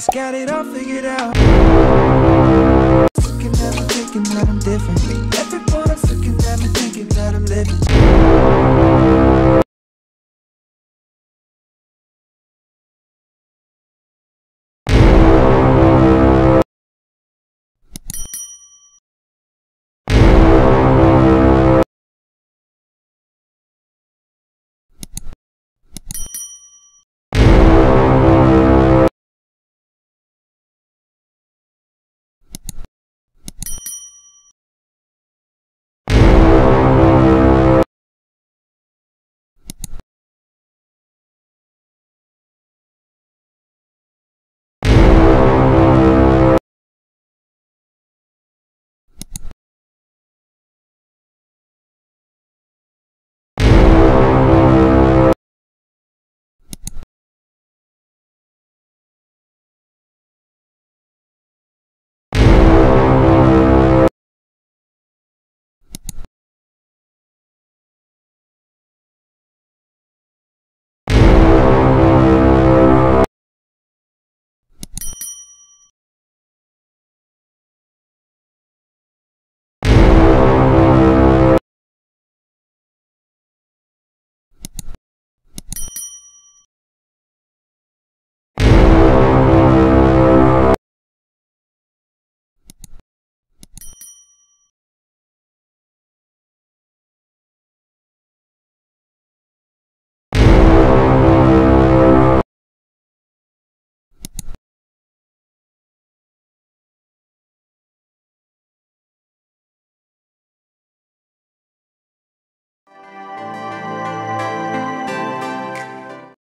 He's got it all figured out. You can never think and that I'm different.